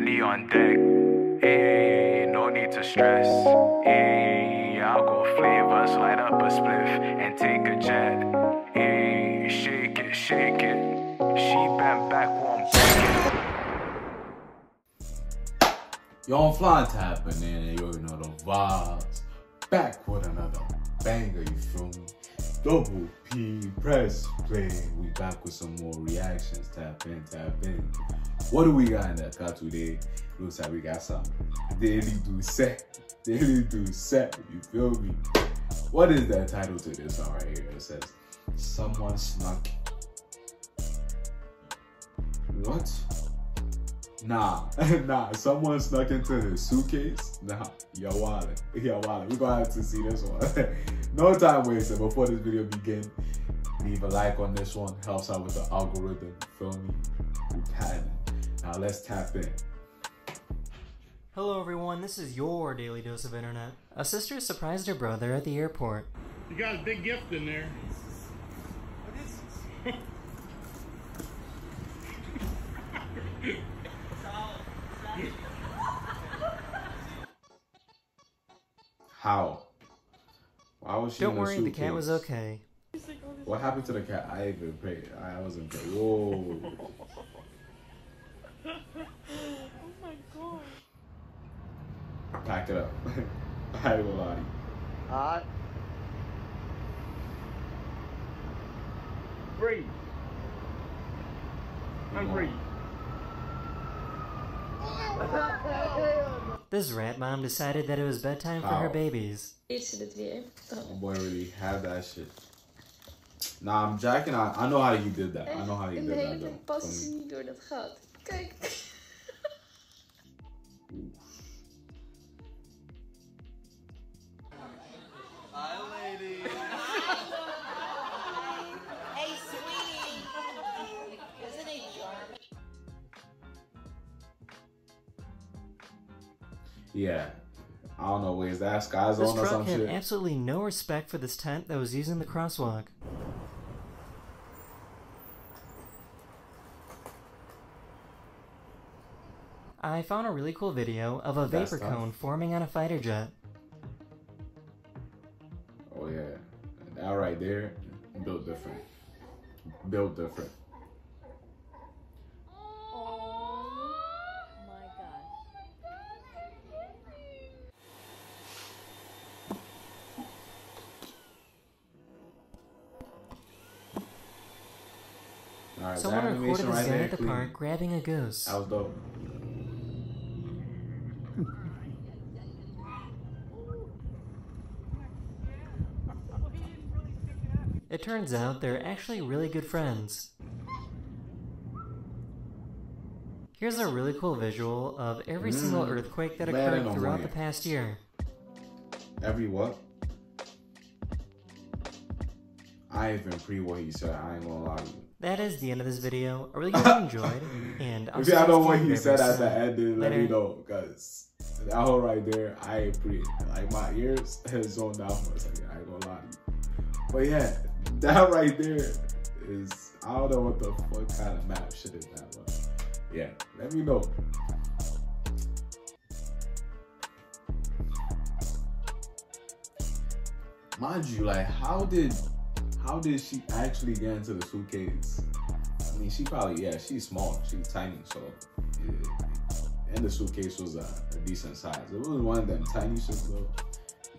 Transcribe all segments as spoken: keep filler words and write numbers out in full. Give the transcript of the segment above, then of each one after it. Henny on deck, ayy, no need to stress, ayy, I'll go flavors, light up a spliff, and take a jet, ayy, shake it, shake it, she bent back, won't break it. Yo, I'm flying tapping in, and you already know the vibes, back with another banger, you feel me? Double P, press play. We back with some more reactions. Tap in, tap in. What do we got in the car today? Looks like we got some Daily Dose. Daily Dose, you feel me? What is the title to this one right here? It says, someone snuck. What? Nah, nah, someone snuck into his suitcase? Nah, yo wallet, yo wallet. We're gonna have to see this one. No time wasted. Before this video begins, leave a like on this one. Helps out with the algorithm. Feel me? We pattern. Now let's tap in. Hello everyone, this is your Daily Dose of Internet. A sister surprised her brother at the airport. You got a big gift in there. What is this? How? Why was she Don't in worry, the, the cat was okay. What happened to the cat? I even paid. I wasn't paid. Whoa. Oh my god. Packed it up. I will lie. Hot. Breathe. I'm breathe. This rat mom decided that it was bedtime for Ow. her babies. My boy already had that shit. Nah, I'm jacking. I, I know how you did that. I know how you did that. Though. Hi, lady. Hey, sweetie. Isn't he charming? Yeah, I don't know. Wait, is that Sky Zone or some shit? This truck had absolutely no respect for this tent that was using the crosswalk. I found a really cool video of a vapor cone forming on a fighter jet. Oh yeah, that right there, built different. Built different. Right, someone recorded this guy at the park grabbing a goose. That was dope. It turns out they're actually really good friends. Here's a really cool visual of every mm. single earthquake that occurred Bad throughout the past year. Every what? I even pre what he said, I ain't gonna lie to you. That is the end of this video. I really hope you enjoyed. And I'm if y'all know what he said at the end, then let me know, cause that hole right there, I ain't pretty. Like my ears has zoned out for a second. I ain't gonna lie to you. But yeah, that right there is I don't know what the fuck kind of map shit is that one. Yeah, let me know. Mind you, like how did? How did she actually get into the suitcase? I mean, she probably, yeah, she's small. She's tiny, so. Yeah. And the suitcase was a, a decent size. It was one of them tiny shits, though.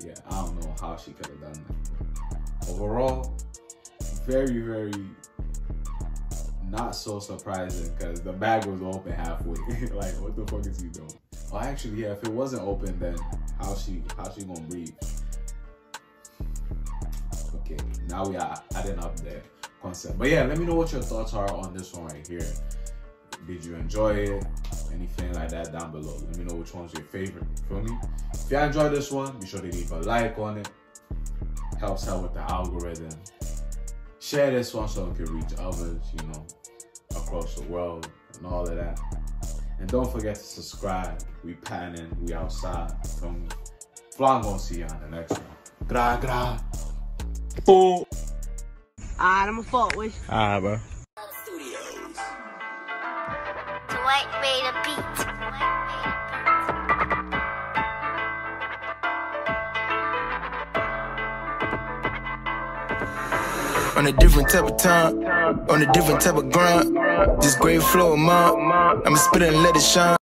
Yeah, I don't know how she could have done that. Overall, very, very not so surprising because the bag was open halfway. Like, what the fuck is he doing? Oh, actually, yeah, if it wasn't open, then how she, how she gonna breathe? Okay, now we are adding up the concept. But yeah, let me know what your thoughts are on this one right here. Did you enjoy it? Anything like that down below. Let me know which one's your favorite. Feel me? If you enjoyed this one, be sure to leave a like on it. Helps out with the algorithm. Share this one so it can reach others, you know, across the world and all of that. And don't forget to subscribe. We panning, we outside. Feel me? Vlog gonna see you on the next one. Gra gra. Fool. Alright, I'm a fault with you. Alright, bro. White made a beat. On a different type of time, on a different type of grind. This great flow of mine, I'ma spit and let it shine.